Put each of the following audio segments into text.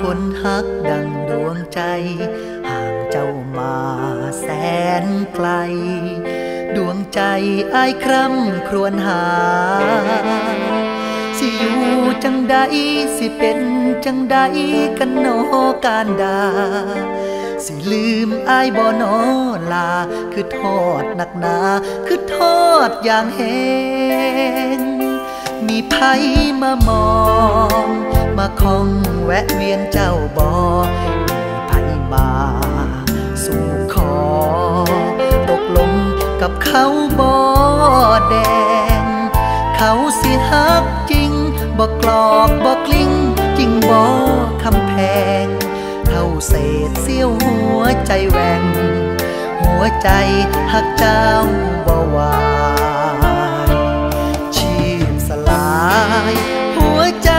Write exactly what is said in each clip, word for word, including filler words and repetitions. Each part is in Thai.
คนฮักดังดวงใจห่างเจ้ามาแสนไกลดวงใจอ้ายคร่ำครวญหาสิอยู่จังใดสิเป็นจังใดกันโนการดาสิลืมอ้ายบ่นอลาคือทอดหนักหนาคือทอดอย่างแห้งมีไผมามองมาคองแวะเวียนเจ้าบอมีไผมาสู่ขอตกลงกับเขาบอแดงเขาสิฮักจริงบอกกลอกบอกกลิ้งจริงบอคำแพงเท่าเศษเสี้ยวหัวใจแหว่งหัวใจฮักเจ้าบอวายชีพสลายหัวใจ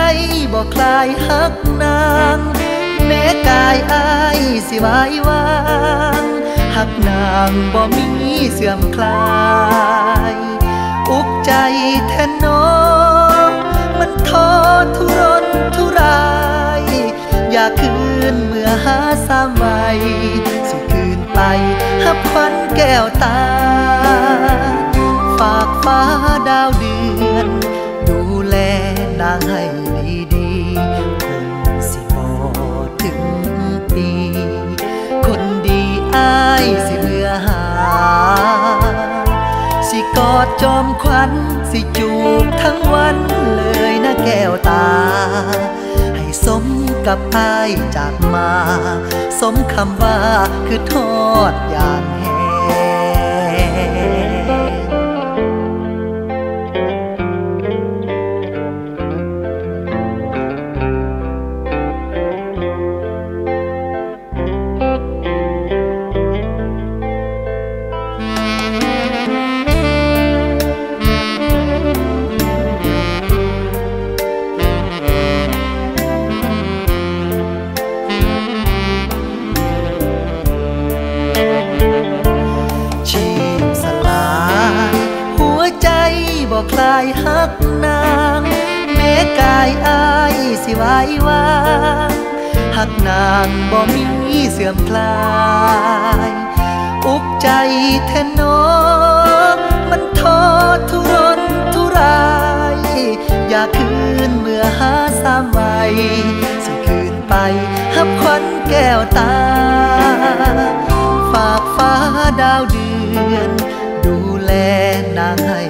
บอกคลายฮักนางแม้กายอายสิวายวางฮักนางบ่มีเสื่อมคลายอุกใจแทนน้อมันท้อทุรนทุรายอยากคืนเมื่อหาสามไว้สิคืนไปฮับควันแก้วตาฝากฟ้าดาวเดือนดูแลนางให้ดีๆคงสิบ่ถึงปีคนดีอ้ายสิเมื่อหาสิกอดจอมขวัญสิจูบทั้งวันเลยนะแก้วตาให้สมกับอ้ายจากมาสมคำว่าคือทอดอย่างแห้งคลายฮักนางแม้กายอ้ายสิวายวางฮักนางบ่มีเสื่อมคลายอุกใจแทนน้อมันท้อทุรนทุรายอยากคืนเมื่อหาสามไว้สิคืนไปฮับควันแก้วตาฝากฟ้าดาวเดือนดูแลนางให้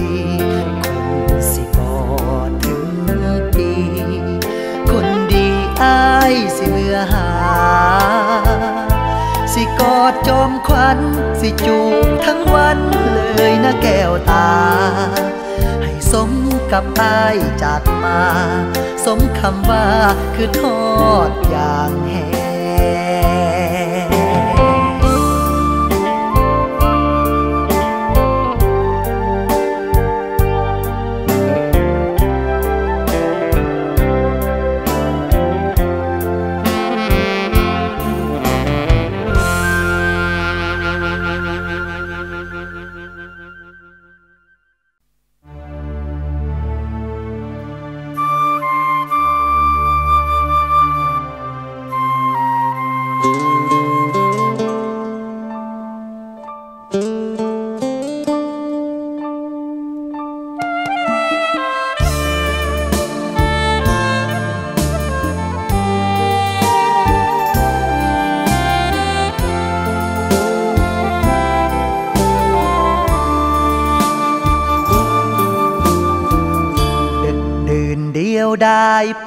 ดีๆคงสิบ่ถึงปีคนดีอ้ายสิเมื่อหาสิกอดจอมขวัญสิจูบทั้งวันเลยนะแก้วตาให้สมกับอ้ายจากมาสมคำว่าคือทอดอย่างแห้ง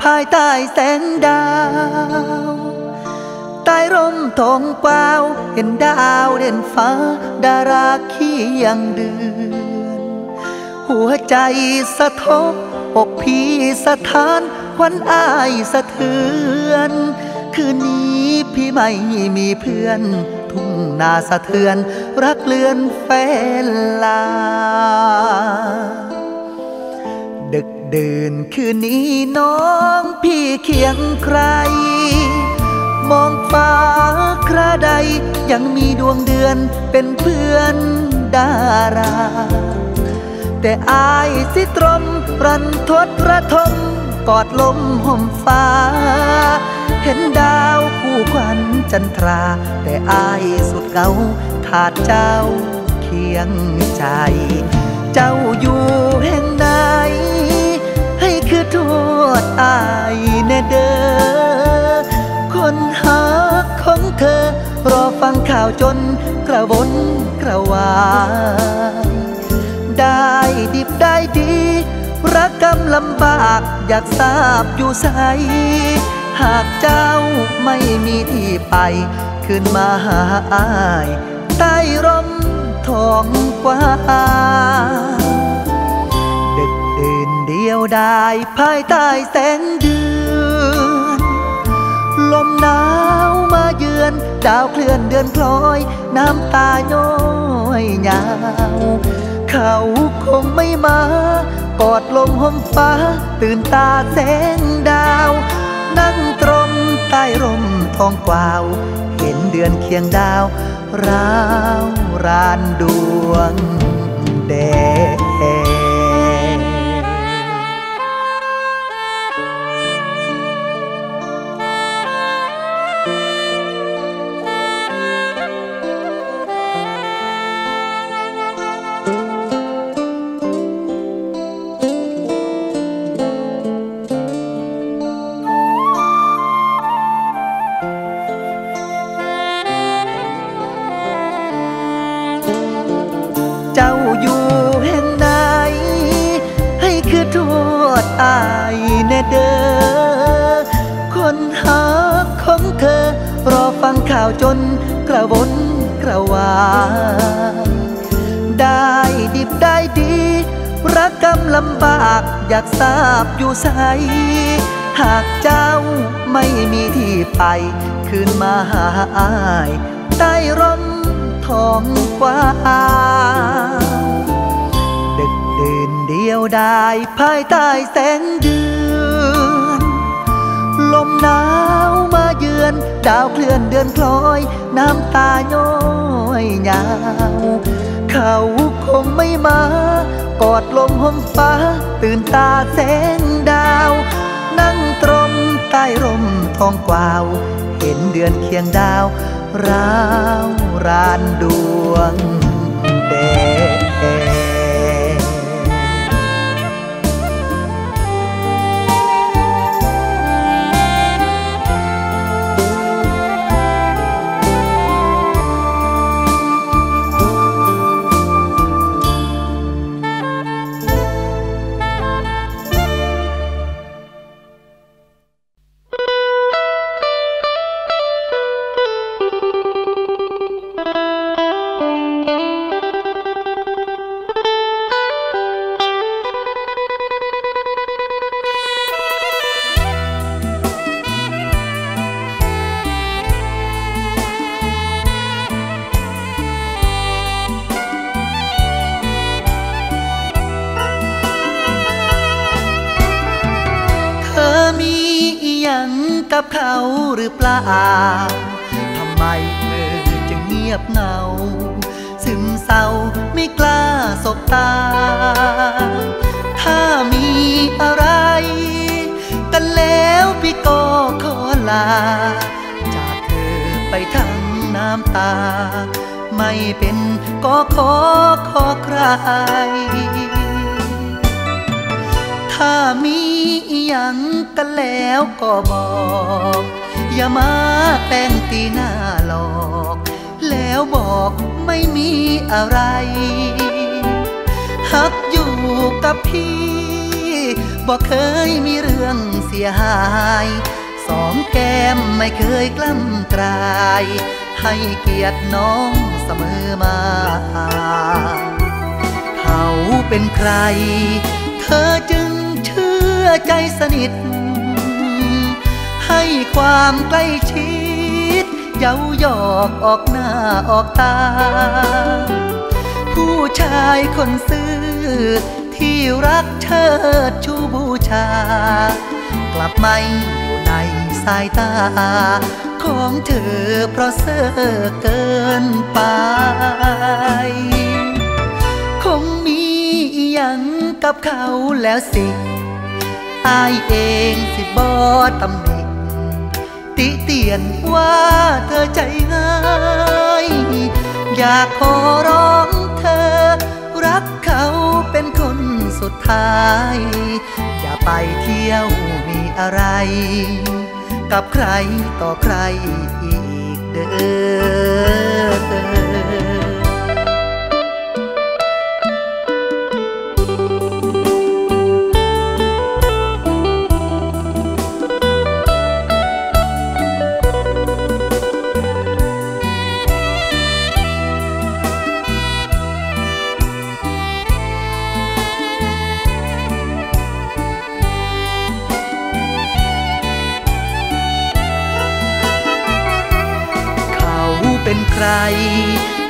ภายใต้แสงดาวใต้ร่มทองเปล่าเห็นดาวเด่นฟ้าดาราขี้ยังเดือนหัวใจสะท้อนอกพี่สะท้านขวัญอ้ายสะเทือนคืนนี้พี่ไม่มีเพื่อนทุ่งนาสะเทือนรักเลือนแฟนลาเดินคืนนี้น้องพี่เคียงใครมองฟ้าคราใดยังมีดวงเดือนเป็นเพื่อนดาราแต่อายสิตรมรันทดระทมกอดลมห่มฟ้า เห็นดาวคู่ขวัญจันทราแต่อ้ายสุดเก่าขาดเจ้าเคียงใจเจ้าอยู่แห่งใดให้คือทวดอ้ายแน่เด้อคนหาของเธอรอฟังข่าวจนกระวนกระวายได้ดิบได้ดีรักกำลำบากอยากทราบอยู่ใสหากเจ้าไม่มีที่ไปคืนมาหาอ้ายใต้ร่มทองกว้างดึกดื่นเดียวดายภายใต้แสงเดือนลมหนาวมาเยือนดาวเคลื่อนเดือนคล้อยน้ำตาย้อยยาวเขาคงไม่มากอดลมห่มฟ้าตื่นตาแสงดาวนั่งตรงใต้ร่มทองกวาวเห็นเดือนเคียงดาวราวรานดวงแดงอ้ายแน่เด้อคนหาของเธอรอฟังข่าวจนกระวนกระวายได้ดิบได้ดีรักกำลำบากอยากทราบอยู่ใสหากเจ้าไม่มีที่ไปคืนมาหาอ้ายใต้ร่มทองกว้างเดียวดายภายใต้แสงเดือนลมหนาวมาเยือนดาวเคลื่อนเดือนคล้อยน้ำตาย้อยยาวเขาคงไม่มากอดลมห่มฟ้าตื่นตาแสงดาวนั่งตรงใต้ร่มทองกวาวเห็นเดือนเคียงดาวราวรานดวงแดงกับเขาหรือเปล่าทำไมเธอจึงเงียบเงาซึมเศร้าไม่กล้าสบตาถ้ามีอะไรกันแล้วพี่ก็ขอลาจากเธอไปทั้งน้ำตาไม่เป็นก็ขอขอใครถ้ามีอย่างกันแล้วก็บอกอย่ามาแต่งตีหน้าหลอกแล้วบอกไม่มีอะไรหักอยู่กับพี่บอกเคยมีเรื่องเสียหายสองแก้มไม่เคยกล้ำกลายให้เกียรติน้องเสมอมาเขาเป็นใครเธอจึงเชื่อใจสนิทให้ความใกล้ชิดเย้าหยอกออกหน้าออกตาผู้ชายคนซื่อที่รักเชิดชูบูชากลับไม่อยู่ในสายตาของเธอเพราะเซ่อเกินไปคงมีอย่างกับเขาแล้วสิอายเองสิบอตำหนิ ติเตียนว่าเธอใจง่ายอยากขอร้องเธอรักเขาเป็นคนสุดท้ายอย่าไปเที่ยวมีอะไรกับใครต่อใครอีกเด้อเป็นใคร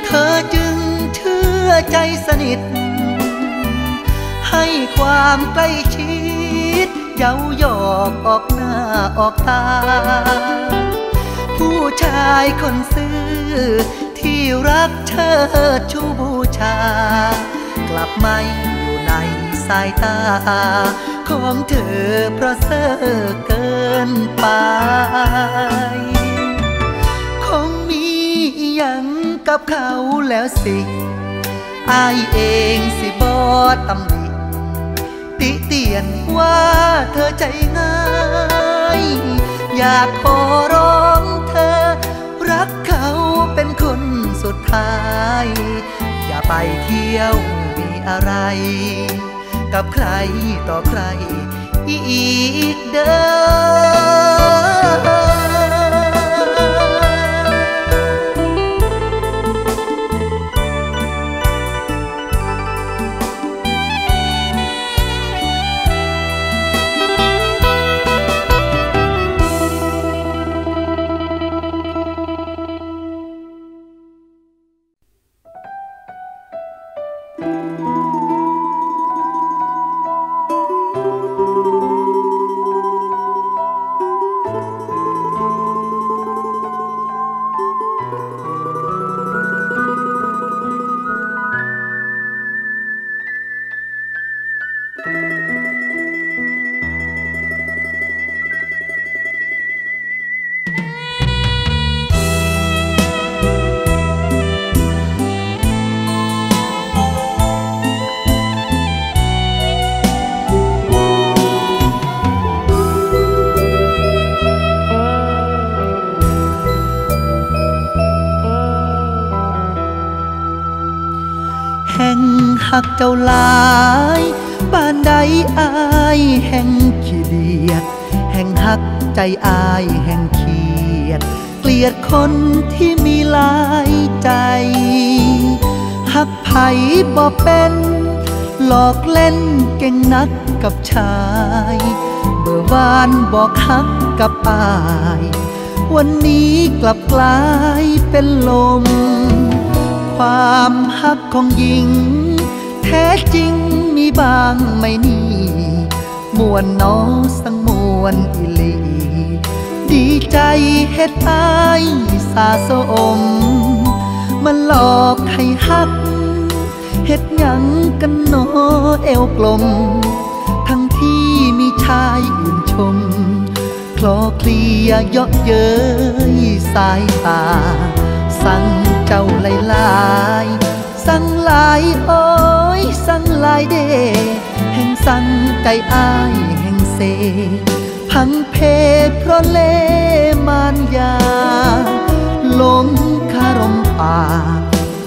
เธอจึงเชื่อใจสนิทให้ความใกล้ชิดเย้าหยอกออกหน้าออกตาผู้ชายคนซื่อที่รักเธอชูบูชากลับไม่อยู่ในสายตาของเธอเพราะเซ่อเกินไปยังกับเขาแล้วสิอายเองสิบอตำหนิติเตียนว่าเธอใจง่ายอยากขอร้องเธอรักเขาเป็นคนสุดท้ายอย่าไปเที่ยวมีอะไรกับใครต่อใครอีกเด้อหักเจ้าหลายบ้านใดอายแห่งขี้เดียดแห่งหักใจอายแห่งเขียดเกลียดคนที่มีหลายใจหักไผ่บ่เป็นหลอกเล่นเก่งนักกับชายเมื่อวานบอกหักกับอายวันนี้กลับกลายเป็นลมความหักของหญิงแท้จริงมีบางไม่นี่มวลน้องสังมวลอิลีดีใจเฮ็ดอายสาสมมันหลอกให้หักเฮ็ดหยังกันโนเอวกลมทั้งที่มีชายอื่นชมคลอเคลียเยาะเย้ยสายตาสั่งเจ้าหลายหลายสั่งหลายโอ้ยสั่งหลายเดแห่งสั่งใจอ้ายแห่งเสพังเพเพราะเลมานยาลมคารมปาก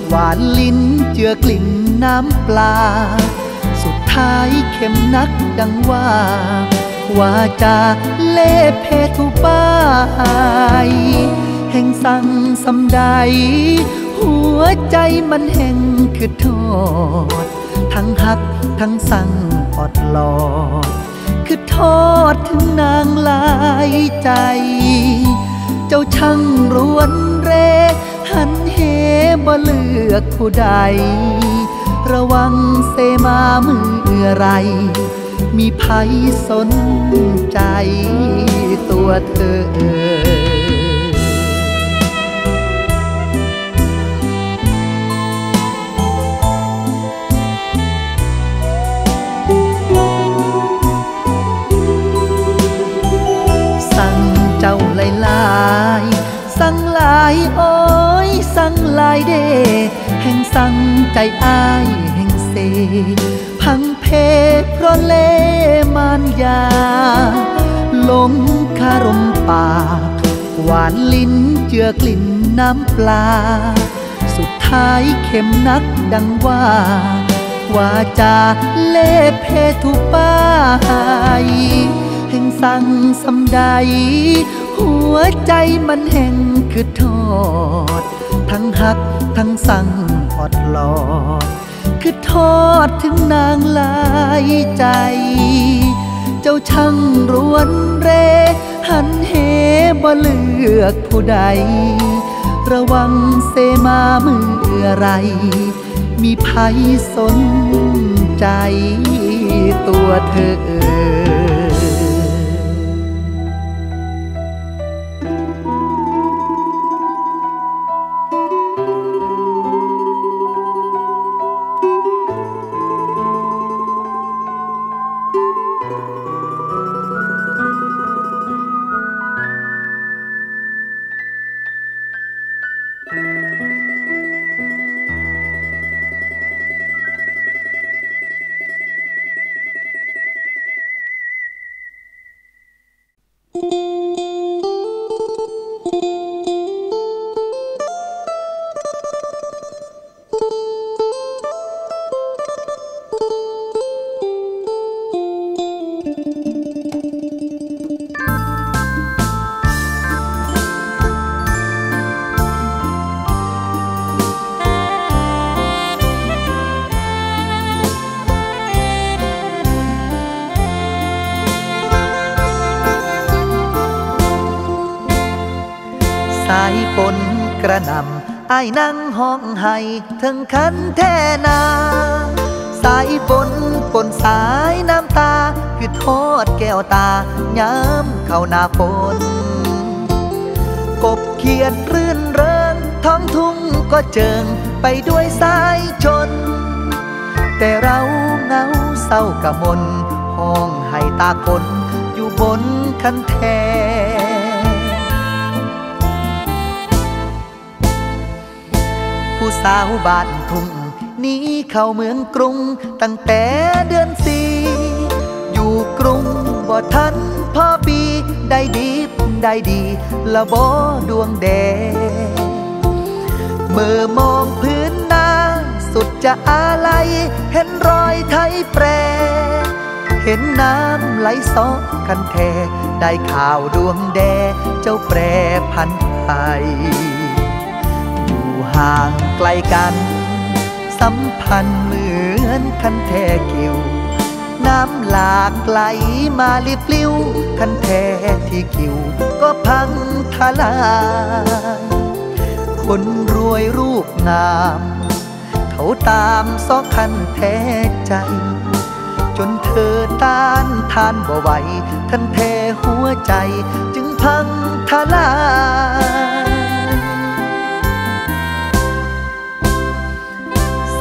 หวานลิ้นเจือกลิ่นน้ำปลาสุดท้ายเข้มนักดังว่าวาจาเล่เพทุบายแห่งสั่งสำใดหัวใจมันแห่งคือทอดทั้งหักทั้งสั่งอดหลอดคือทอดถึงนางหลายใจเจ้าช่างรวนเรหันเหบ่เลือกผู้ใดระวังเสมาเมื่อไรมีไผสนใจตัวเธอลาย อ้ายแห่งเสพังเพเพราะเล่มานยาลมคารมปากหวานลิ้นเจือกลิ่นน้ำปลาสุดท้ายเข็มนักดังว่าวาจาเล่เพทุป้ายแห่งสั่งสำใดหัวใจมันแห่งคือทอดทั้งหักทั้งสั่งอดหลอดคือทอดถึงนางลายใจเจ้าช่างรวนเรหันเหบ่เลือกผู้ใดระวังเสมาเมื่อไรมีภัยสนใจตัวเธอกระนำอ้ายนั่งห้องไห้ถึงคันแท่นาสายฝนปนสายน้ำตาคือทอดแก้วตาย้ำเข้าหน้าฝนกบเขียดรื่นเริงท้องทุ่งก็เจิงไปด้วยสายชนแต่เราเงาเศร้ากะมนห้องไห้ตาคนอยู่บนคันแท่สาวบ้านทุ่งนี้เข้าเมืองกรุงตั้งแต่เดือนสี่อยู่กรุงบ่ทันพอปีได้ดีได้ดีละบ่ดวงแดงเมื่อมองพื้นนาสุดจะอาลัยเห็นรอยไทยแปรเห็นน้ำไหลซอกคันแทได้ข่าวดวงแดงเจ้าแปรพันไทยห่างไกลกันสัมพันธ์เหมือนคันแท่กิ่วน้ำหลากไหลมาลิบลิ้วคันแท่ที่กิ่วก็พังทลายคนรวยรูปงามเขาตามซอกคันแท่ใจจนเธอต้านทานบ่ไหวคันแท่หัวใจจึงพังทลาย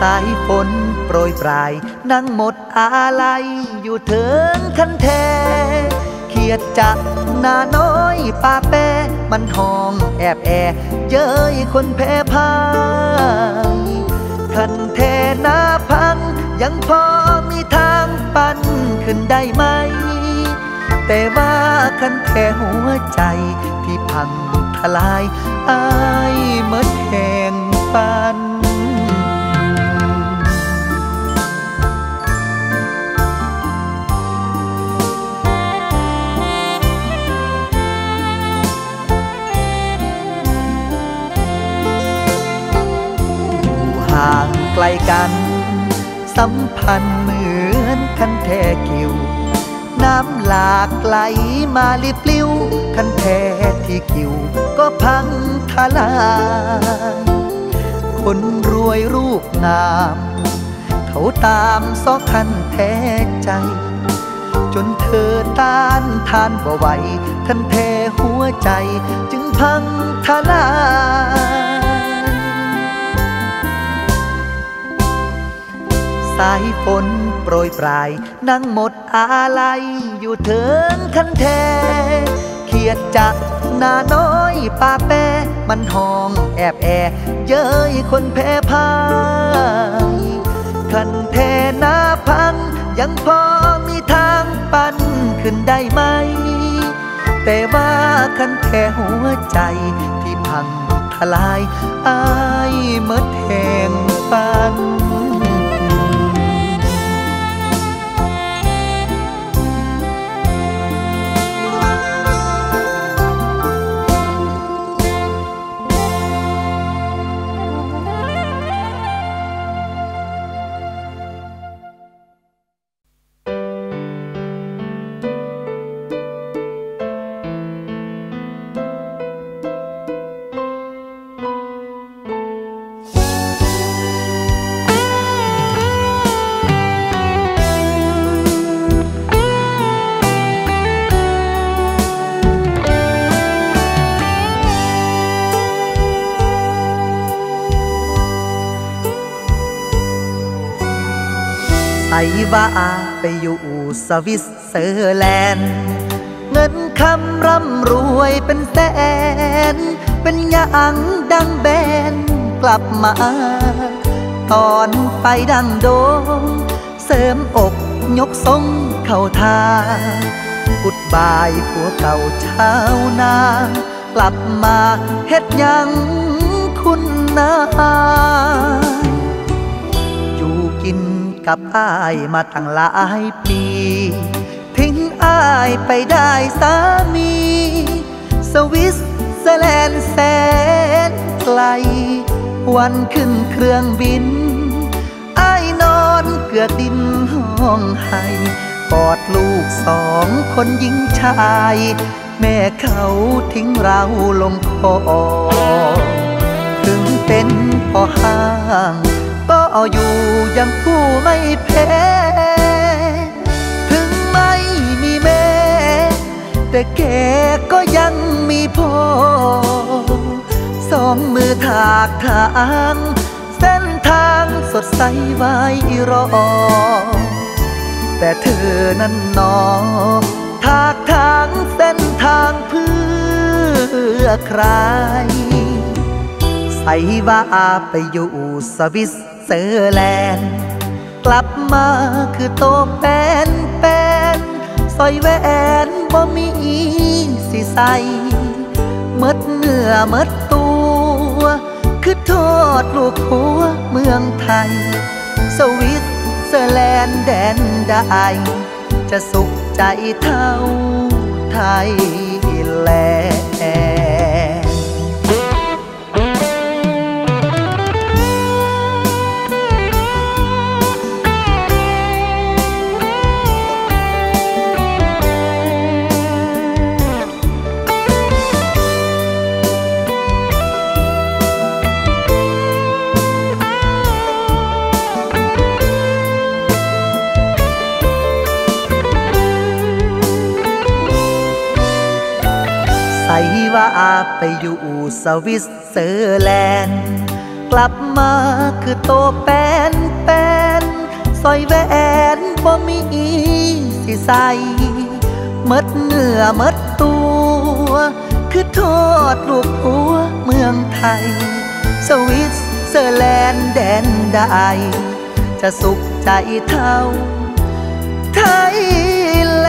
สายฝนโปรยปลายนั่งหมดอาลัยอยู่เถิงคันแท่เขียดจักนาน้อยป่าแปมันห้องแอบแอเย้ยคนแพ้พ่ายคันแท่นาพังยังพอมีทางปั่นขึ้นได้ไหมแต่ว่าคันแท่หัวใจที่พังทลายอ้ายเมื่อแห่งปั่นห่างไกลกันสัมพันธ์เหมือนคันแท่กิ่วน้ำหลากไหลมาลิบลิ้วคันแท่ที่กิ่วก็พังทลายคนรวยรูปงามเขาตามซอกคันแท่ใจจนเธอต้านทานบ่ไหวคันแท่หัวใจจึงพังทลายสายฝนโปรยปลายนั่งหมดอาลัยอยู่เถิงคันแท่เขี ลียดจะหน้าน้อยปากแปรมันทองแอบแอเย้ยคนแพ้พ่ายคลันแทหน้าพังยังพอมีทางปั่นขึ้นได้ไหมแต่ว่าคันแท้หัวใจที่พังทลายอ้ายเมื่อแทงปันไอ้ว่าอาไปอยู่สวิตเซอร์แลนด์เงินคำร่ำรวยเป็นแสนเป็นอย่างดังแบนกลับมาตอนไปดังโดงเสริมอกยกทรงเข้าทางกุดบายผัวเก่าชาวนากลับมาเฮ็ดยังคุณนาอยู่กินกับอ้ายมาตั้งหลายปีทิ้งอ้ายไปได้สามีสวิสเซอร์แลนด์แสนไกลวันขึ้นเครื่องบินอ้ายนอนเกลือกดินห้องไห้กอดลูกสองคนหญิงชายแม่เขาทิ้งเราลงคอถึงเป็นพ่อห้างก็เอาอยู่ยังผู้ไม่แพ้ถึงไม่มีแม่แต่แกก็ยังมีพ่อสองมือถากทางเส้นทางสดใสไว้รอแต่เธอนั้นหนอถากทางเส้นทางเพื่อใครไอ้ว่าอาไปอยู่สวิสเซอร์แลนด์กลับมาคือโตแป้นแป้นสอยแหวนบ่มีสิใส่เมิดเนื้อเมิดตัวคือโทษลูกผัวเมืองไทยสวิสเซอร์แลนด์แดนใดจะสุขใจเท่าไทยแลไอ้ว่าอาไปอยู่สวิสเซอร์แลนด์กลับมาคือโตแป้นแป้นสอยแหวนบ่มีสิใส่เมิดเนื้อเมิดตัวคือโทษลูกผัวเมืองไทยสวิสเซอร์แลนด์แดนใดจะสุขใจเท่าไทยแล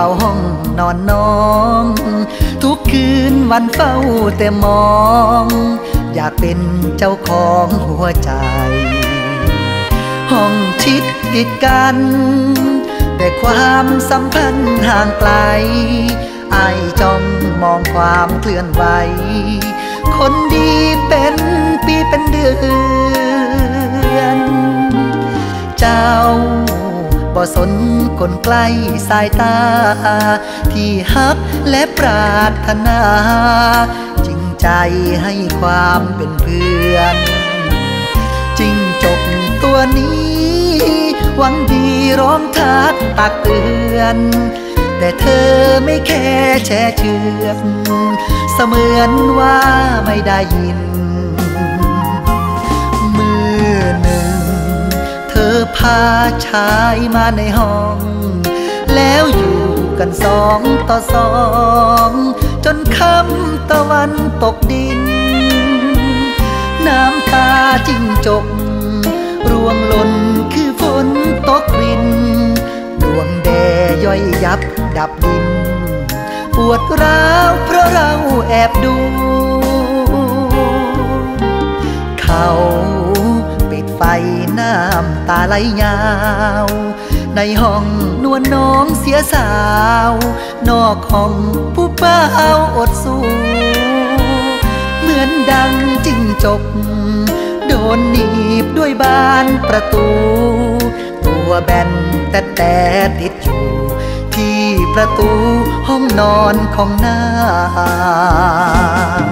เฝ้าห้องนอนน้องทุกคืนวันเฝ้าแต่มองอยากเป็นเจ้าของหัวใจห้องชิดติดกันแต่ แต่ความสัมพันธ์ห่างไกลอายจ้องมองความเคลื่อนไหวคนดีเป็นปีเป็นเดือนเจ้าบ่สนคนใกล้สายตาที่ฮักและปรารถนาจริงใจให้ความเป็นเพื่อนจริงจบตัวนี้หวังดีร้องทักตักเตือนแต่เธอไม่แค่แช่เชือกเสมือนว่าไม่ได้ยินเมื่อหนึ่งเธอพาชายมาในห้องแล้วอยู่กันสองต่อสองจนค่ำตะวันตกดินน้ำตาจิ้งจกร่วงหล่นคือฝนตกรินดวงแดงย่อยยับดับดินปวดร้าวเพราะเราแอบดูเขาปิดไฟน้ำตาไหลยาวในห้องนวลน้องเสียสาวนอกห้องผู้เป้าอดสู้เหมือนดังจิ้งจกโดนหนีบด้วยบานประตูตัวแบนแต่แต่ติดอยู่ที่ประตูห้องนอนของนาง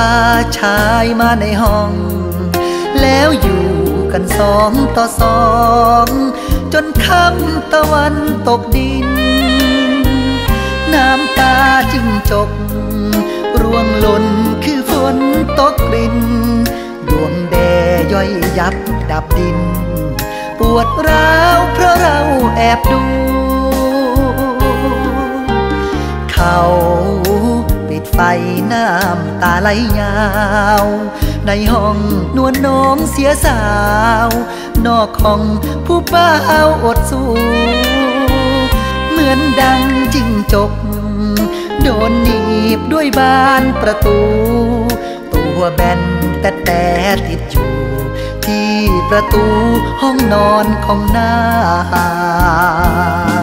พาชายมาในห้องแล้วอยู่กันสองต่อสองจนค่ำตะวันตกดินน้ำตาจิ้งจกร่วงหล่นคือฝนตกรินดวงแดงย่อยยับดับดินปวดร้าวเพราะเราแอบดูเขาไฟน้ำตาไหลยาวในห้องนวลน้องเสียสาวนอกห้องผู้เป้าอดสู้เหมือนดังจิ้งจกโดนหนีบด้วยบานประตูตัวแบนแต่แต่ติดอยู่ที่ประตูห้องนอนของนาง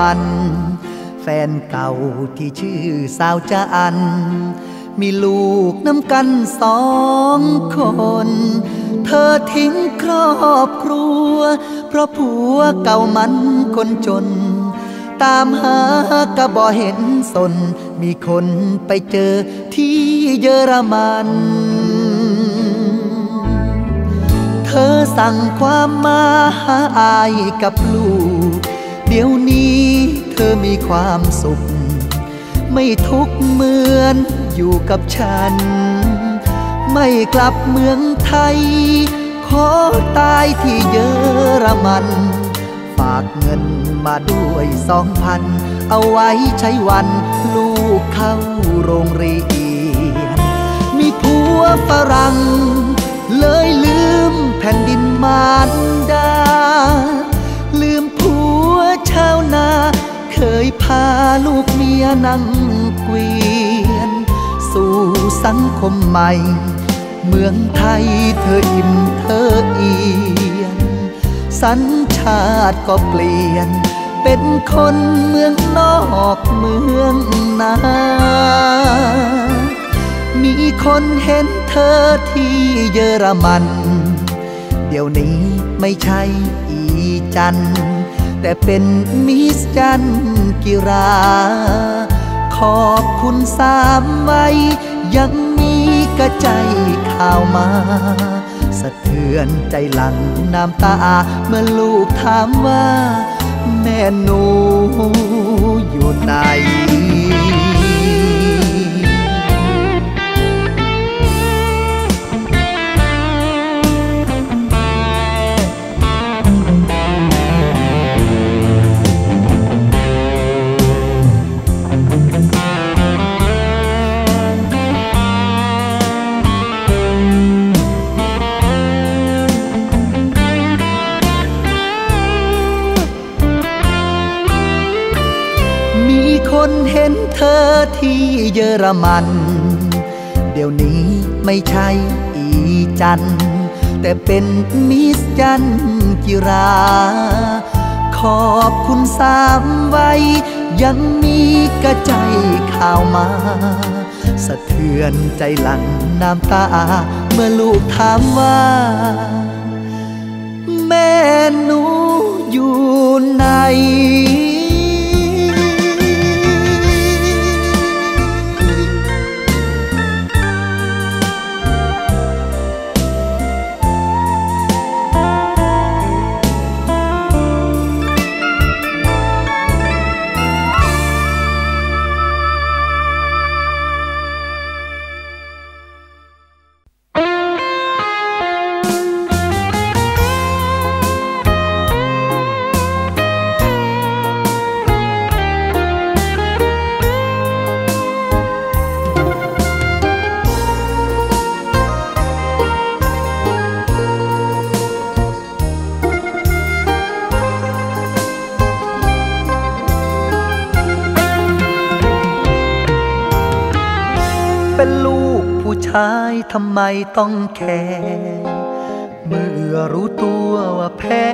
มันแฟนเก่าที่ชื่อสาวจะอันมีลูกน้ำกันสองคนเธอทิ้งครอบครัวเพราะผัวเก่ามันคนจนตามหาก็บ่เห็นสนมีคนไปเจอที่เยอรมันเธอสั่งความมาหาอายกับลูกเดี๋ยวนี้เธอมีความสุขไม่ทุกข์เหมือนอยู่กับฉันไม่กลับเมืองไทยขอตายที่เยอรมันฝากเงินมาด้วยสองพันเอาไว้ใช้วันลูกเข้าโรงเรียนมีผัวฝรั่งเลยลืมแผ่นดินมารดาลืมผัวชาวนาเคยพาลูกเมียนั่งเกวียนสู่สังคมใหม่ เมืองไทยเธออิ่มเธอเอียนสัญชาติก็เปลี่ยนเป็นคนเมืองนอกเมืองนามีคนเห็นเธอที่เยอรมันเดี๋ยวนี้ไม่ใช่อีจันแต่เป็นมิสจันกิราขอบคุณสามไว้ยังมีกระใจข่าวมาสะเทือนใจหลังน้ำตาเมื่อลูกถามว่าแม่หนูอยู่ไหนคนเห็นเธอที่เยอรมันเดี๋ยวนี้ไม่ใช่อีจันแต่เป็นมิสจันจิราขอบคุณสามไว้ยังมีกระใจข่าวมาสะเทือนใจหลั่งน้ำตาเมื่อลูกถามว่าแม่หนูอยู่ไหนทำไมต้องแคร์เมื่อรู้ตัวว่าแพ้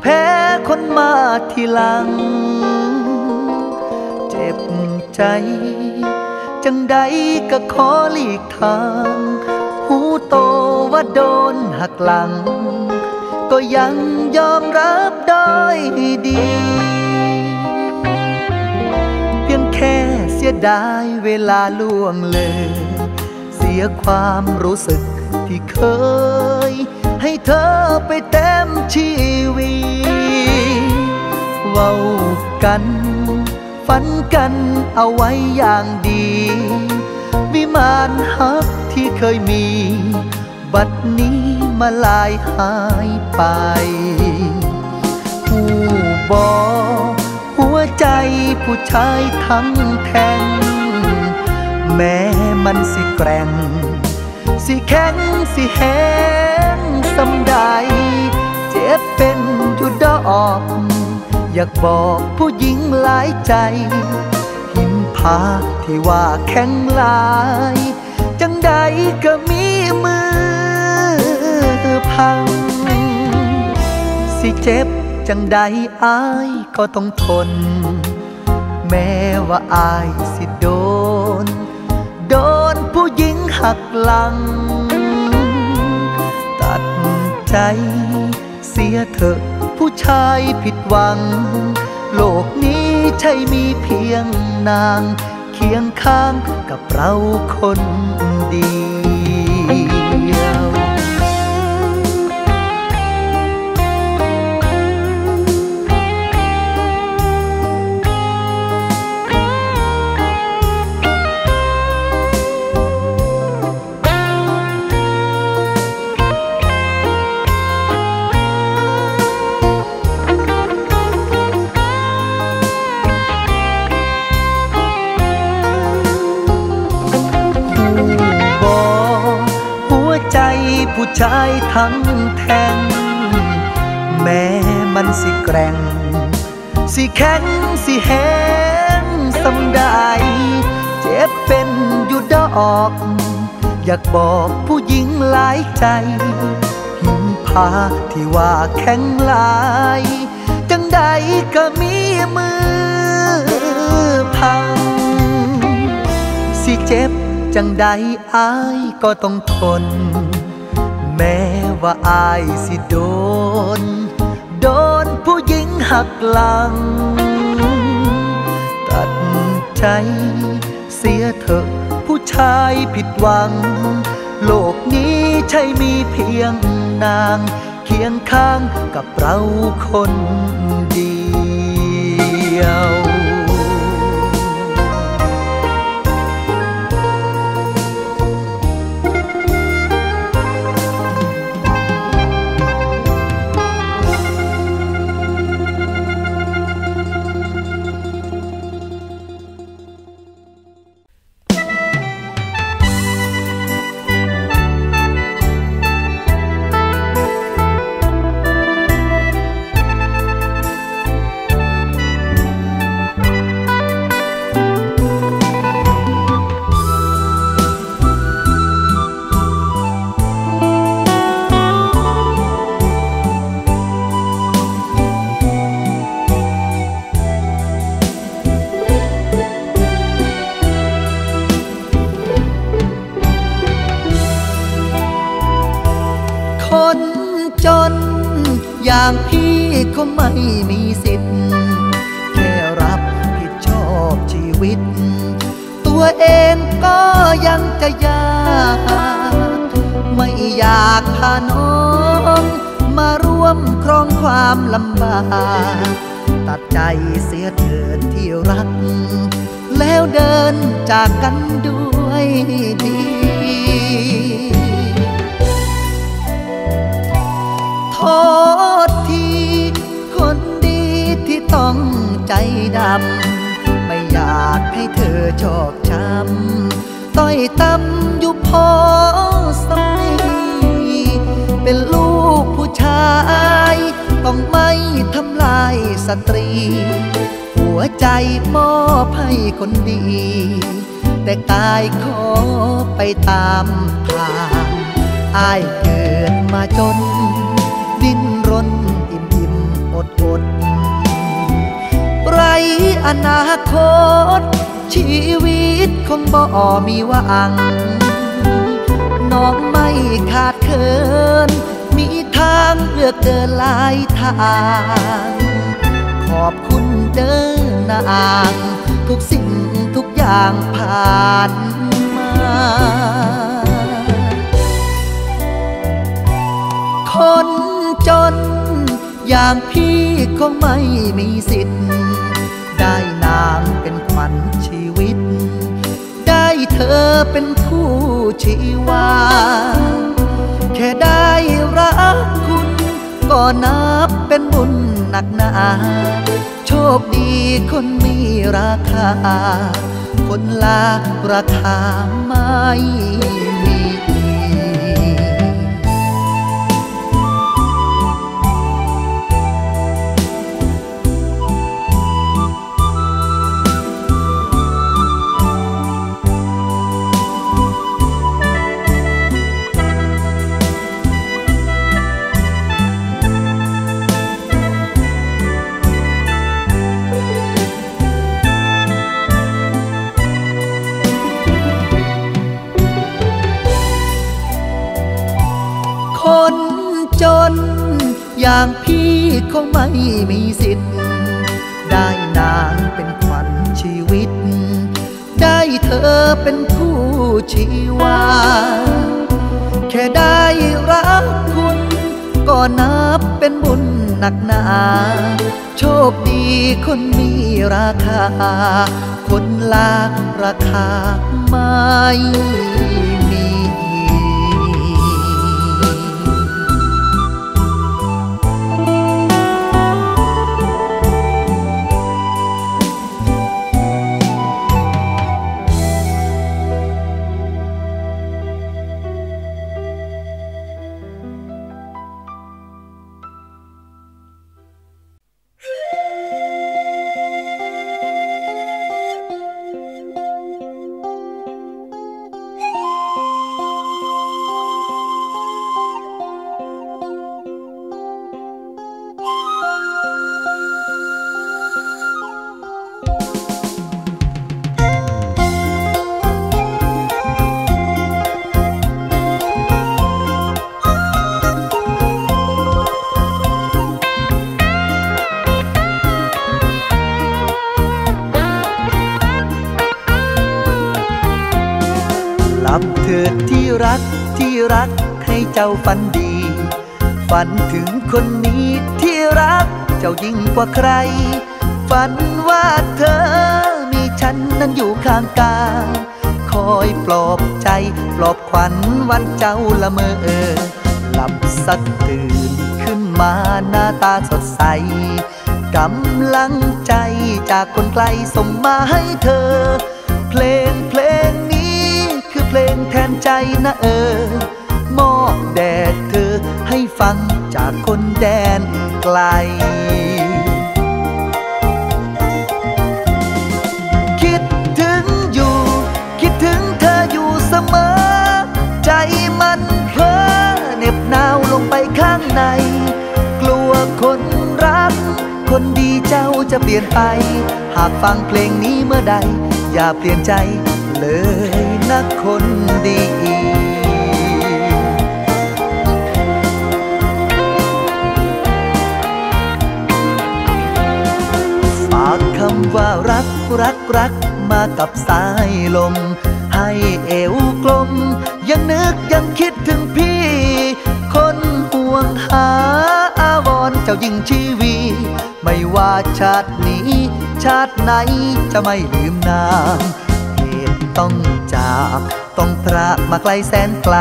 แพ้คนมาทีหลังเจ็บใจจังใดก็ขอหลีกทางหูโตว่าโดนหักหลังก็ยังยอมรับได้ดีเพียงแค่เสียดายเวลาล่วงเลยเสียความรู้สึกที่เคยให้เธอไปเต็มชีวิตเว้ากันฝันกันเอาไว้อย่างดีวิมานฮักที่เคยมีบัดนี้มาลายหายไปผู้บอกหัวใจผู้ชายทั้งแทงแม้มันสิแกร่งสิแข็งสิแห้งสำใดเจ็บเป็นอยู่ดอกอยากบอกผู้หญิงหลายใจหิมพาที่ว่าแข็งหลายจังใดก็มีมือพังสิเจ็บจังใดอ้ายก็ต้องทนแม้ว่าอ้ายสิโดนโดนผู้หญิงหักหลังตัดใจเสียเถอะผู้ชายผิดหวังโลกนี้ใช่มีเพียงนางเคียงข้างกับเราคนเดียวผู้ชายทั้งแทงแม้มันสิแกร่งสิแข็งสิแห้งสำใดเจ็บเป็นอยู่ดอกอ อยากบอกผู้หญิงหลายใจหิมพาที่ว่าแข็งหลายจังใดก็มีมือพังสิเจ็บจังใดอ้ายก็ต้องทนแม้ว่าอ้ายสิโดนโดนผู้หญิงหักหลังตัดใจเสียเถอะผู้ชายผิดหวังโลกนี้ใช่มีเพียงนางเคียงข้างกับเราคนเดียวอย่างพี่ก็ไม่มีสิทธิ์แค่รับผิดชอบชีวิตตัวเองก็ยังจะยากไม่อยากพาน้องมาร่วมครองความลำบากตัดใจเสียเถิดที่รักแล้วเดินจากกันด้วยดีโทษทีคนดีที่ต้องใจดำไม่อยากให้เธอชอกช้ำต้อยต่ำอยู่พอสายเป็นลูกผู้ชายต้องไม่ทำลายสตรีหัวใจมอบให้คนดีแต่กายขอไปตามทางอ้ายเกิดมาจนดิ้นรนอิ่มอิ่มอดอดไรอนาคตชีวิตคงบ่มีหวังน้องไม่ขาดเคินมีทางเลือกเดินหลายทางขอบคุณเด้อนางทุกสิ่งทุกอย่างผ่านมาคนจนอย่างพี่ก็ไม่มีสิทธิ์ได้นางเป็นขวัญชีวิตได้เธอเป็นคู่ชีวาแค่ได้รักคุณก็นับเป็นบุญหนักหนาโชคดีคนมีราคาคนลาราคาไม่มีจนอย่างพี่เขาไม่มีสิทธิ์ได้นางเป็นขวัญชีวิตได้เธอเป็นคู่ชีวาแค่ได้รักคุณก็นับเป็นบุญหนักหนาโชคดีคนมีราคาคนลาราคาไม่ ลับเถิดที่รักที่รักให้เจ้าฝันดีฝันถึงคนนี้ที่รักเจ้ายิ่งกว่าใครฝันว่าเธอมีฉันนั้นอยู่ข้างกายคอยปลอบใจปลอบขวัญวันเจ้าละเมอหลับสักตื่นขึ้นมาหน้าตาสดใสกำลังใจจากคนไกลส่งมาให้เธอเพลงเพลงนี้คือเพลงแทนใจนะเออมอบแด่เธอให้ฟังจากคนแดนไกลคิดถึงอยู่คิดถึงเธออยู่เสมอใจมันเพ้อเหน็บหนาวลงไปข้างในกลัวคนรักคนดีเจ้าจะเปลี่ยนไปหากฟังเพลงนี้เมื่อใดอย่าเปลี่ยนใจเลยนะคนดีฝากคำว่ารักรักรักมากับสายลมให้เอวกลมยังนึกยังคิดถึงพี่คนห่วงหาอาวรเจ้ายิ่งชีวีไม่ว่าชาตินี้ชาติไหนจะไม่ลืมนามเหตุต้องจากต้องพระมาไกลแสนไกล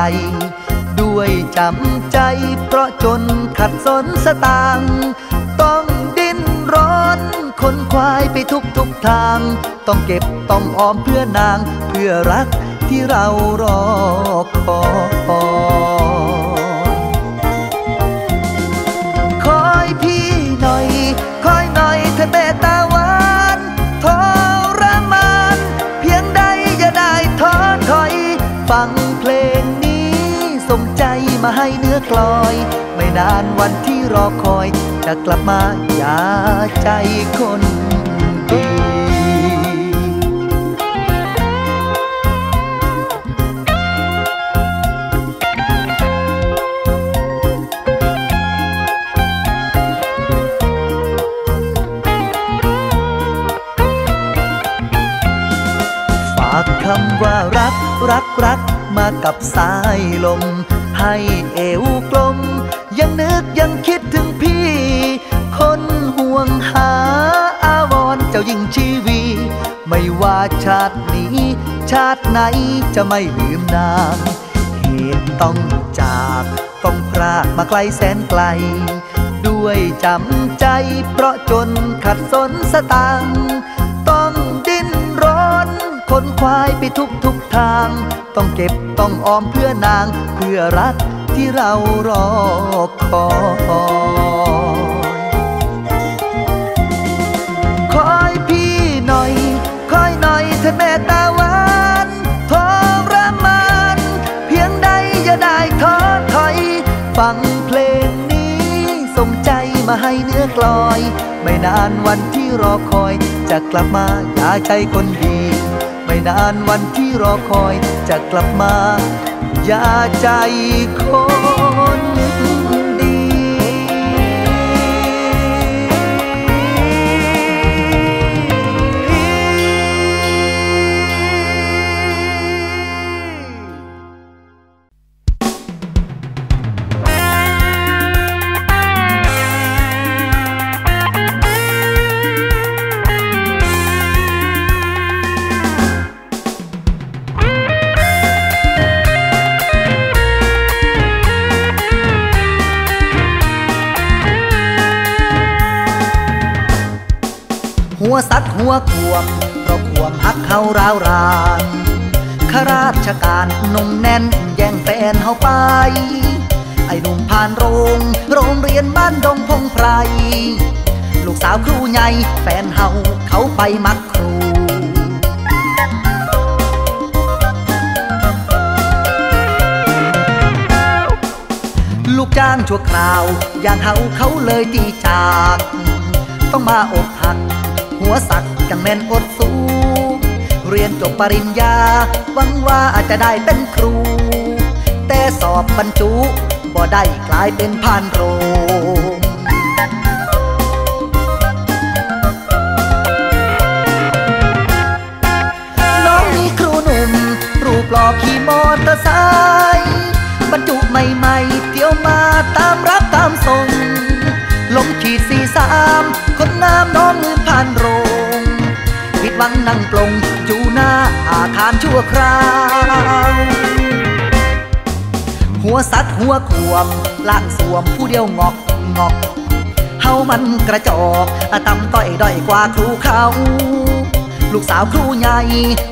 ด้วยจำใจเพราะจนขัดสนสตางค์ต้องดิ้นรนค้นคว้าไปทุกทุกทางต้องเก็บต้องออมเพื่อนางเพื่อรักที่เรารอคอยคอยพี่หน่อยคอยหน่อยเธอเมตตาหวานทรมานเพียงใดอย่าได้ท้อถอยฟังเพลงนี้ส่งใจมาให้เนื้อกลอยไม่นานวันที่รอคอยจะกลับมาอย่าใจคนดีคำว่ารักรักรักมากับสายลมให้เอวกลมยังนึกยังคิดถึงพี่คนห่วงหาอาวรเจ้ายิ่งชีวีไม่ว่าชาตินี้ชาติไหนจะไม่ลืมนามเหตุต้องจากต้องพรากมาไกลแสนไกลด้วยจำใจเพราะจนขัดสนสตางค์ต้องดิ้นรนคนควายไปทุกทุกทางต้องเก็บต้องออมเพื่อนางเพื่อรักที่เรารอคอยคอยพี่หน่อยคอยหน่อยเธอเมตตาหวานทรมานเพียงใดอย่าได้ท้อถอยฟังเพลงนี้ส่งใจมาให้เนื้อกลอยไม่นานวันที่รอคอยจะกลับมาอย่าใจคนดีไม่นานวันที่รอคอยจะกลับมาอย่าใจคนดีหัวสัตว์หัวขวงเพราะขวงหักเขาร้าวรานข้าราชการนุ่มแน่นแย่งแฟนเขาไปไอ้หนุ่มผ่านโรงโรงเรียนบ้านดงพงไพรลูกสาวครูใหญ่แฟนเฮาเขาไปมักครูลูกจ้างชั่วคราวอย่างเฮาเขาเลยตีจากต้องมาอกหักหัวสักจังแม่นอดสู้เรียนจบปริญญาหวังว่าอาจจะได้เป็นครูแต่สอบบรรจุบ่ได้กลายเป็นพานโรงน้องมีครูหนุ่มรูปหล่อขี้โม้ เตอร์ไซค์บรรจุใหม่ๆเที่ยวมาตามรับตามส่งลงขีดสี่สามคนน้ำน้องลืมผ่านโรงผิดหวังนั่งปลงอยู่หน้าอาคารชั่วคราวหัวสัดหัวขวบล่างสวมผู้เดียวงอกงอกเฮามันกระจอกต่ำต้อยด้อยกว่าครูเขาลูกสาวครูใหญ่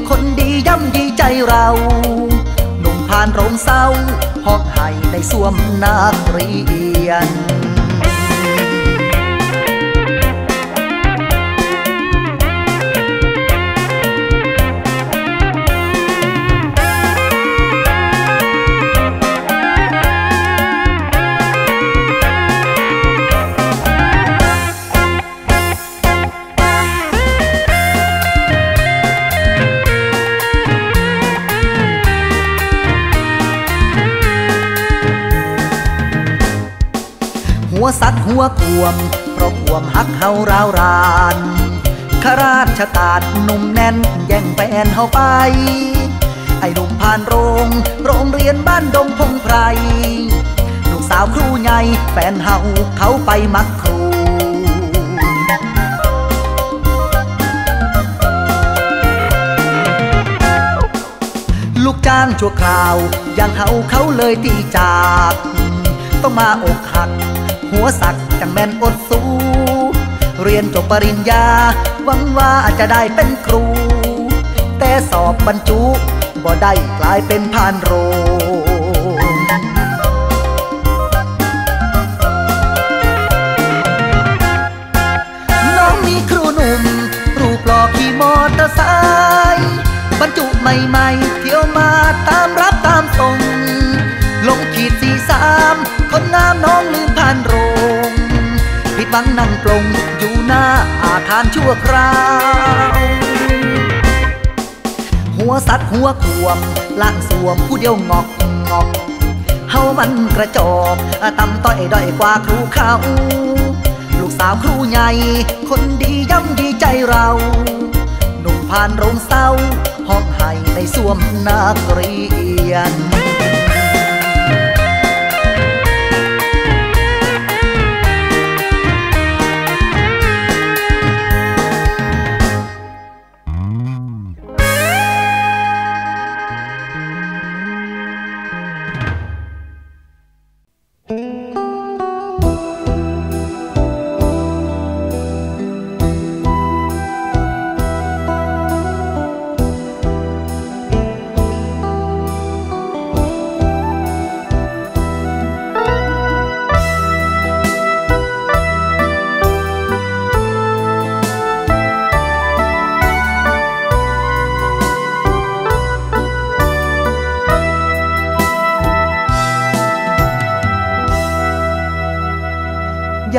คนดีย่ำดีใจเราหนุ่มผ่านโรงเศร้าหอกไห้ในสวมนักเรียนหัวสัดหัวขวมเพราะขวมหักเฮาราวรานข้าราชการหนุ่มแน่นแย่งแฟนเฮาไปไอ้หนุ่มผ่านโรงโรงเรียนบ้านดงพงไพรลูกสาวครูใหญ่แฟนเฮาเขาไปมักครูลูกจ้างชั่วคราวอย่างเฮาเขาเลยตีจากต้องมาอกหักหัวสักจังแม่นอดสู้เรียนจบปริญญาหวังว่าจะได้เป็นครูแต่สอบบรรจุบ่ได้กลายเป็นผ่านโรงน้องมีครูหนุ่มรูปหล่อขี่มอเตอร์ไซค์บรรจุใหม่ๆเที่ยวมาตามรับตามส่งลงขีดสี่สามคนน้ำน้องลืมผ่านโรงผิดหวังนั่งปลงอยู่หน้าอาคารชั่วคราวหัวสัดหัวขวมล่างสวมผู้เดียวงอกงอกเฮามันกระจอกต่ำต้อยด้อยกว่าครูเขาลูกสาวครูใหญ่คนดีย่ำดีใจเราหนุ่มผ่านโรงเศร้าห้องไห้ในสวมนักเรียน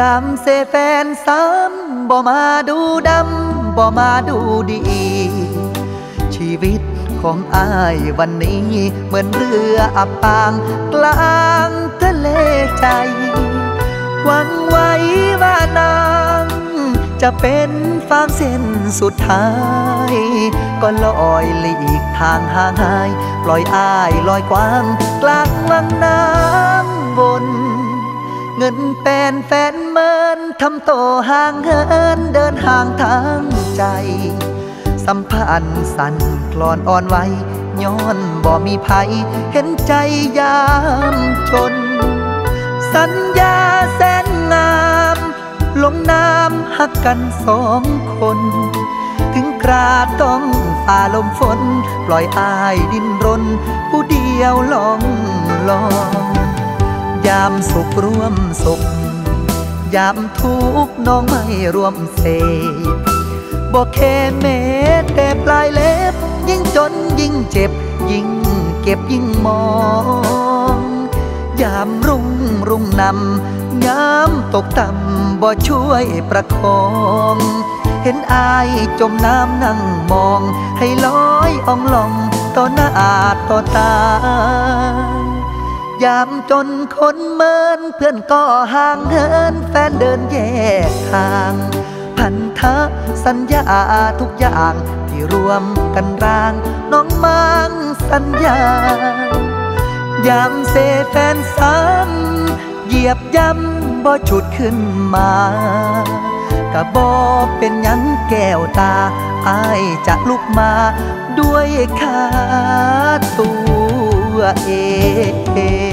ยามเสแฟนซ้ำบ่มาดูดำบ่มาดูดีชีวิตของอ้ายวันนี้เหมือนเรืออับปางกลางทะเลใจหวังไว้ว่านางจะเป็นฟางเส้นสุดท้ายก็ลอยหลีกทางห่างหายปล่อยอ้ายลอยกว้างกลางวังน้ำบนเงินแฟนแฟนเมินทำโตห่างเหินเดินห่างทางใจสัมพันธ์สั่นคลอนอ่อนไหวย้อนบ่มีภัยเห็นใจยามจนสัญญาแสนงามลงน้ำหักกันสองคนถึงกราดต้องฝ่าลมฝนปล่อยอ้ายดิ้นรนผู้เดียวลองลองยามสุขร่วมสุขยามทุกข์น้องไม่ร่วมเสพบอกแค่เม็ดแต่ปลายเล็บยิ่งจนยิ่งเจ็บยิ่งเก็บยิ่งมองยามรุ่งรุ่งนำยามตกต่ำบ่ช่วยประคองเห็นอายจมน้ำนั่งมองให้ลอยอ่องลองต่อหน้าต่อตายามจนคนเมินเพื่อนก็ห่างเหินแฟนเดินแยกทางพันธะสัญญาทุกอย่างที่รวมกันร่างน้องมังส สัญญายามเสแฟนซ้ำเหยียบย้ำบ่ฉุดขึ้นมากะบ่เป็นหยังแก้วตาอ้ายจะลุกมาด้วยขาตัวเอง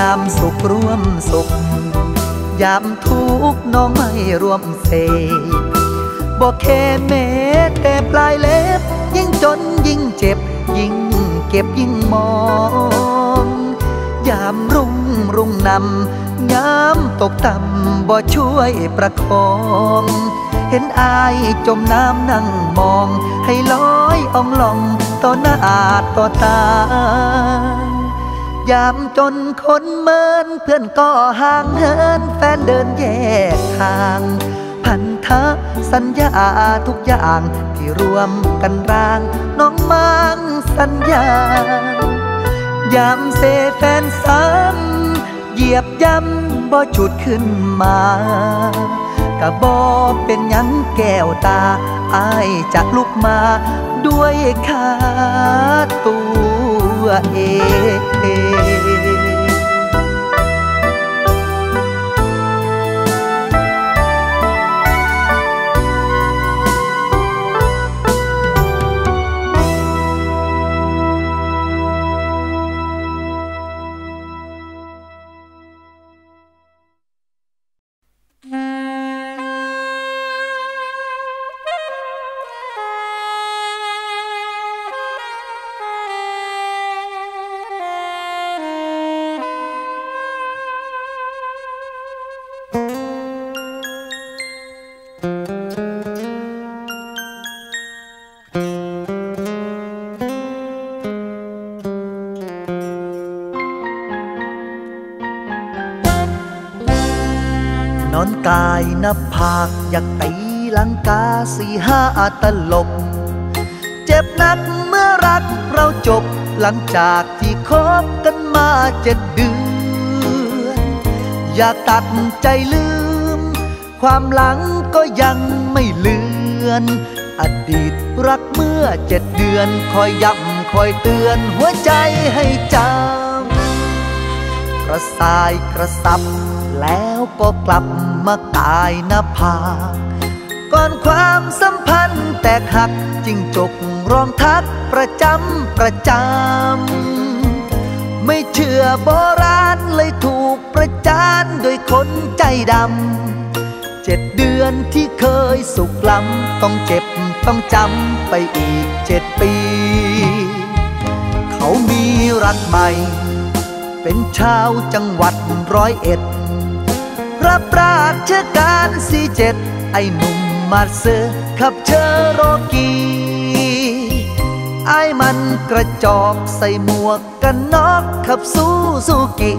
ยามสุขร่วมสุขยามทุกข์น้องไม่ร่วมเสกบ่แค่เม็ดแต่ปลายเล็บยิ่งจนยิ่งเจ็บยิ่งเก็บยิ่งมองยามรุ่งรุ่งนำยามตกต่ำบ่ช่วยประคองเห็นอายจมน้ำนั่งมองให้ลอยอ่องลองต่อหน้าต่อตายามจนคนเมินเพื่อนก็ห่างเหินแฟนเดินแยกทางพันธะสัญญาทุกอย่างที่รวมกันร่างน้องมั่งสัญญายามเสแฟนซ้ำเหยียบย้ำบ่ฉุดขึ้นมากะบ่เป็นหยังแก้วตาอ้ายจะลุกมาด้วยขาตัวเองกายหน้าผากอยากตีลังกาสี่ห้าตลบเจ็บหนักเมื่อรักเราจบหลังจากที่คบกันมาเจ็ดเดือนอยากตัดใจลืมความหลังก็ยังไม่เลือนอดีตรักเมื่อเจ็ดเดือนคอยย้ำคอยเตือนหัวใจให้จำกระสายกระสับแล้วก็กลับมากายหน้าผากก่อนความสัมพันธ์แตกหักจิ้งจกร้องทักประจำประจำไม่เชื่อโบราณเลยถูกประจานโดยคนใจดำเจ็ดเดือนที่เคยสุขล้ำต้องเจ็บต้องจำไปอีกเจ็ดปีเขามีรักใหม่เป็นชาวจังหวัดร้อยเอ็ดรับราชการสี่เจ็ดไอหนุ่มมาเซอร์ขับเชอโรกีไอมันกระจอกใส่หมวกกันน็อกขับซูซูกิ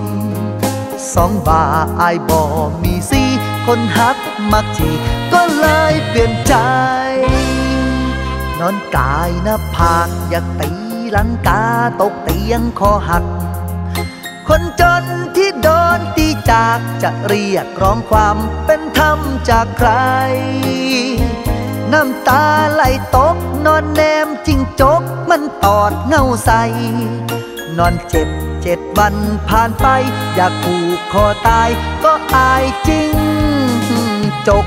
สองบาไอบ่มีซีคนฮักมักจีก็เลยเปลี่ยนใจนอนกายหน้าผากอยากตีลังกาตกเตียงคอหักคนจนที่โดนตีจากจะเรียกร้องความเป็นธรรมจากใครน้ำตาไหลตกนอนแนมจิ้งจกมันตอดเงาใสนอนเจ็บเจ็ดวันผ่านไปอยากผูกคอตายก็อายจิ้งจก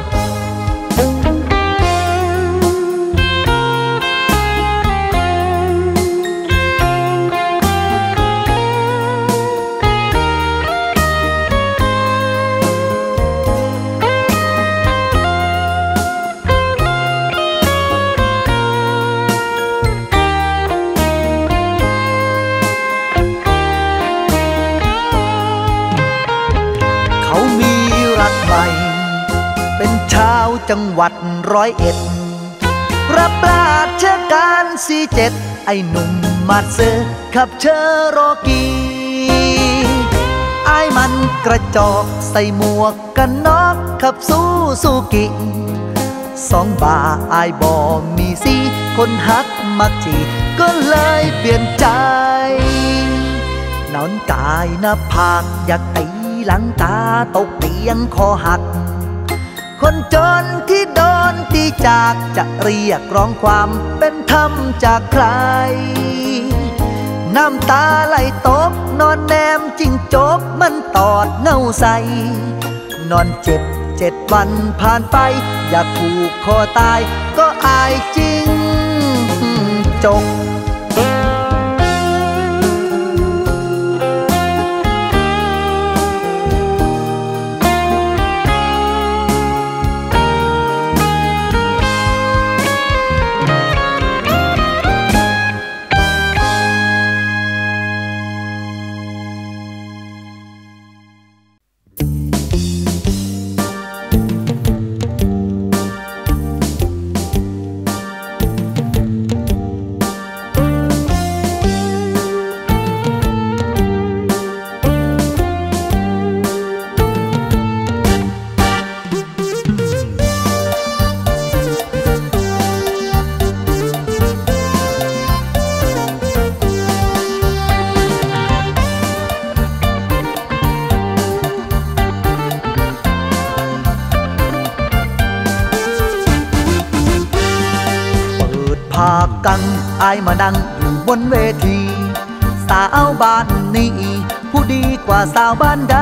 จังหวัดร้อยเอ็ดรับราชการสี่เจ็ดไอหนุ่มมาเซอร์ขับเชอโรกีไอ กระจอกใส่หมวกกันน็อกขับซูซูกิสองบ่าอายบ่มีสีคนฮักมักจีก็เลยเปลี่ยนใจนอนกายหน้าผากอยากตีหลังตาตกเตียงคอหักคนจนที่โดนตีจากจะเรียกร้องความเป็นธรรมจากใครน้ำตาไหลตกนอนแนมจิ้งจกมันตอดเงาใสนอนเจ็บเจ็ดวันผ่านไปอยากผูกคอตายก็อายจิ้งจกอายมานั่งอยู่บนเวทีสาวบ้านนี้ผู้ดีกว่าสาวบ้านใด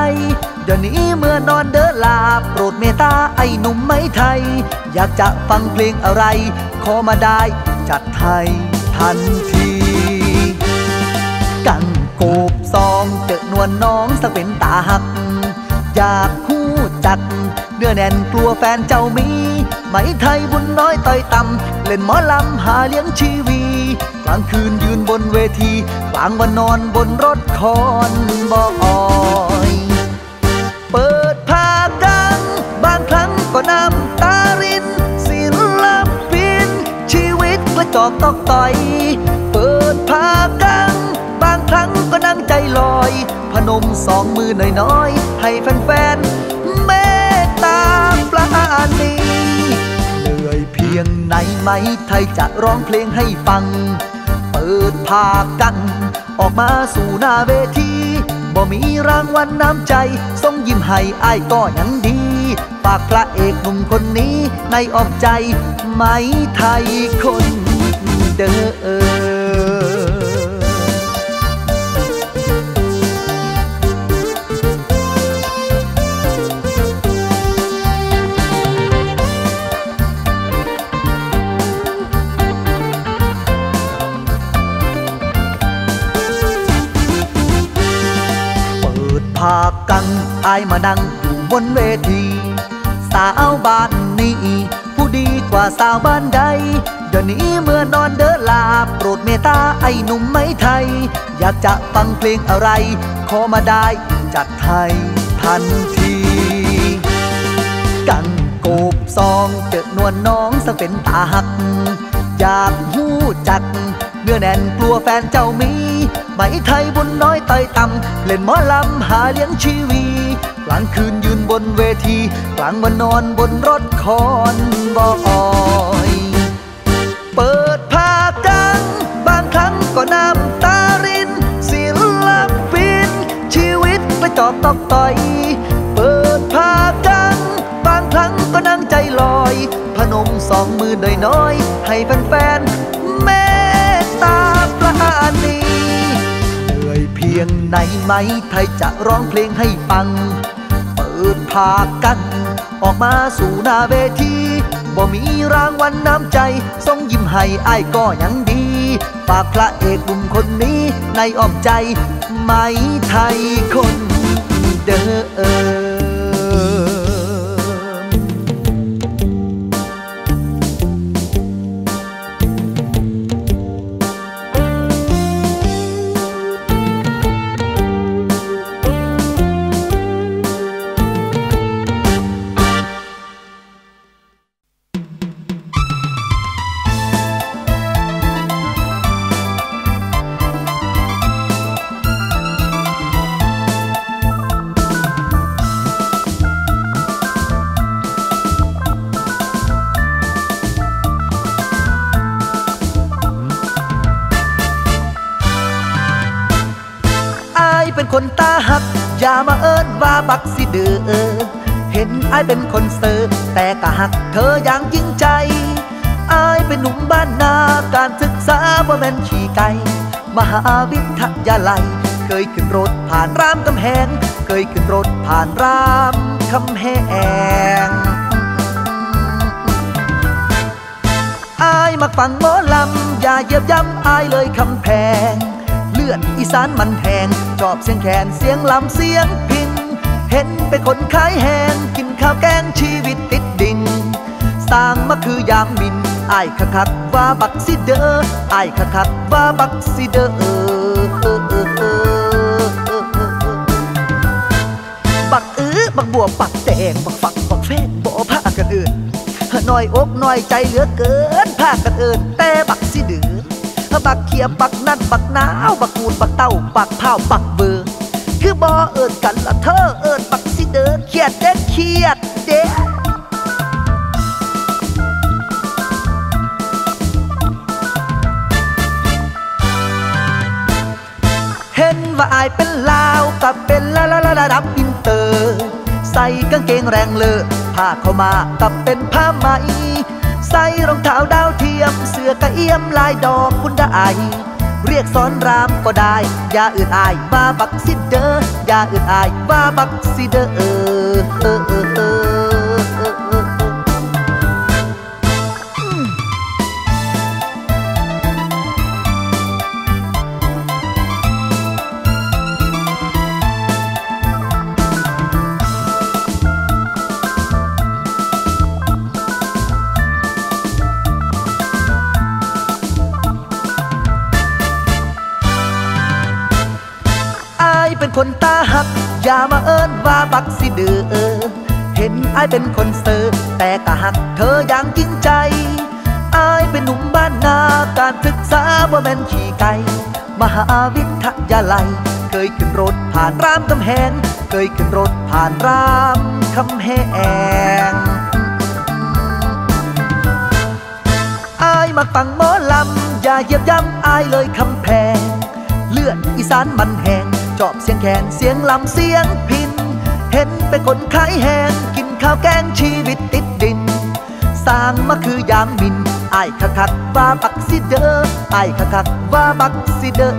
เดี๋ยวนี้เมื่อนอนเด้อลาโปรดเมตตาไอ้หนุ่มไม้ไทยอยากจะฟังเพลงอะไรขอมาได้จัดให้ทันทีกังโกบซองเจอนวลน้องสักเป็นตาหักอยากคู่จักเนื้อแน่นกลัวแฟนเจ้ามีไหมไทยบุญน้อยต่อยต่ำเล่นหมอลำหาเลี้ยงชีวีกลางคืนยืนบนเวทีกลางวันนอนบนรถคอนบ่ออยเปิดภาพดังบางครั้งก็น้ำตารินศิลปินชีวิตกระจอกตอกต่อยเปิดภาพดังบางครั้งก็นั่งใจลอยพนมสองมือน้อยๆให้แฟนๆเมตตาปราณีเพียงไหนไหมไทยจะร้องเพลงให้ฟังเปิดภาคกันออกมาสู่หน้าเวทีบ่มีรางวัลน้ำใจทรงยิ้มให้อ้ายก็ยังดีฝากพระเอกหนุ่มคนนี้ในอ้อมใจไหมไทยคนเด้อพากังอายมานั่งอยู่บนเวทีสาวบ้านนี้ผู้ดีกว่าสาวบ้านใดเดี๋ยวนี้เมื่อนอนเด้อลาโปรดเมตตาไอ้หนุ่มไม้ไทยอยากจะฟังเพลงอะไรขอมาได้จัดให้ทันทีกังโกบซองเจอนวลน้องสักเป็นตาหักอยากหูจักเนื้อแน่นกลัวแฟนเจ้ามีไหมไทยบุญน้อยต่อยต่ำเล่นหมอลำหาเลี้ยงชีวีกลางคืนยืนบนเวทีกลางวันนอนบนรถคอนบ่ออยเปิดภาพดังบางครั้งก็น้ำตารินศิลปินชีวิตกระจอกตอกต่อยเปิดภาพดังบางครั้งก็นั่งใจลอยพนมสองมือน้อยๆให้แฟนๆเมตตาปราณีเพียงไหนไหมไทยจะร้องเพลงให้ฟังเปิดภาคกันออกมาสู่หน้าเวทีบ่มีรางวัลน้ำใจทรงยิ้มให้อ้ายก็ยังดีฝากพระเอกหนุ่มคนนี้ในอ้อมใจไหมไทยคนเด้อ คนตาหักอย่ามาเอิ้นว่าบักสิเด้อเห็นอ้ายเป็นคนเสิร์ฟแต่กะหักเธออย่างจริงใจอ้ายเป็นหนุ่มบ้านนาการศึกษาบ่แม่นขี้ไก่มหาวิทยาลัยเคยขึ้นรถผ่านรามคำแหงเคยขึ้นรถผ่านรามคำแหงอ้ายมักฟังหมอลำอย่าเหยียบย่ำอ้ายเลยคำแพงเลือดอีสานมันแทงชอบเสียงแขนเสียงลำเสียงพินเห็นเป็นคนขายแหงกินข้าวแกงชีวิตติดดิ่งสร้างมาคือยามมินอ้ายคักคักว่าบักสิเด้ออ้ายคักคักว่าบักสิเด้อบักเอื้อบักบัวบักแตงบักฝักบักแฟนบ่พากันเอิ้นน้อยอกน้อยใจเหลือเกินพากันเอิ้นแต่บักสิเด้อบักเขียบบักนั่นบักหนาวบักกูดบักเต้าบักเผาบักเบอร์คือบ่เอิ้นกันละเธอเอิ้นบักสิเด้อเครียดเด้อเครียดเด้อว่าอายเป็นลาวกับเป็นลาลาลาดับอินเตอร์ใส่กางเกงแรงเลอะผ้าเข้ามากับเป็นผ้าไหมใส่รองเท้าดาวเทียมเสื้อกะเอี้ยมลายดอกคุณดาอายเรียกสอนรามก็ได้อย่าอื่นอายว่าบักสิเด้ออย่าอื่นอายว่าบักสิเด้อคนตาหักอย่ามาเอิ้นว่าบักสิเด้อเห็นอ้ายเป็นคนเสิร์ฟแต่กะหักเธออย่างจริงใจอ้ายเป็นหนุ่มบ้านนาการศึกษาบ่แม่นขี้ไก่มหาวิทยาลัยเคยขึ้นรถผ่านรามคำแหงเคยขึ้นรถผ่านรามคำแหงอ้ายมักฟังหมอลำอย่าเหยียบย่ำอ้ายเลยคำแพงเลือดอีสานมันแหงชอบเสียงแขนเสียงลำเสียงพินเห็นเป็นคนขายแหงกินข้าวแกงชีวิตติดดินสร้างมาคือยามมินอ้ายคักคักว่าบักสิเด้ออ้ายคักคักว่าบักสิเด้อ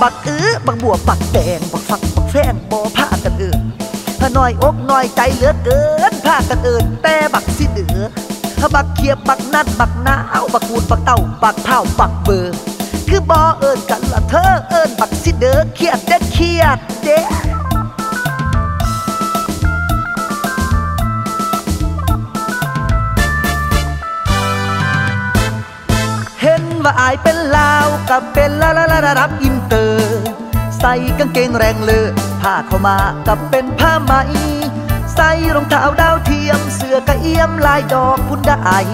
บักเอื้อบักบัวบักแตงบักฝักบักแฟงบ่พากันเอิ้นน้อยอกน้อยใจเหลือเกินพากันเอิ้นแต่บักสิเด้อบักเขียบบักนัดบักหนาวบักกูดบักเต้าบักเผาบักเบอร์คือบ่เอิ้นกันละเธอเอิ้นบักสิเด้อเครียดเด้อเครียดเด้อเห็นว่าอายเป็นลาวกับเป็นลาลาลารับอินเตอร์ใส่กางเกงแรงเลอะผ้าเข้ามากับเป็นผ้าไหมใส่รองเท้าดาวเทียมเสื้อกะเอี้ยมลายดอกคุณดาอาย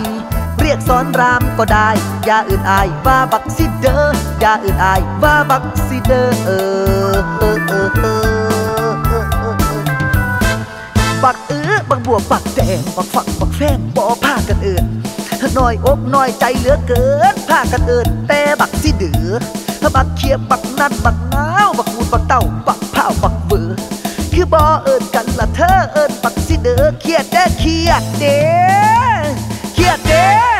เรียกสอนรามก็ได้อย่าอื่นอายว่าบักสิเด้ออย่าอื่นอายว่าบักสิเด้อบักเอื้อบักบัวบักแตงบักฝักบักแฟงบ่พากันเอิ้นน้อยอกน้อยใจเหลือเกินพากันเอิ้นแต่บักสิเด้อบักเขียบบักนัดบักหนาวบักกูดบักเต้าบักเผาบักเบอร์คือบ่เอิ้นกันละเธอเอิ้นบักสิเด้อเครียดเด้อเครียดเด้อเครียดเด้อ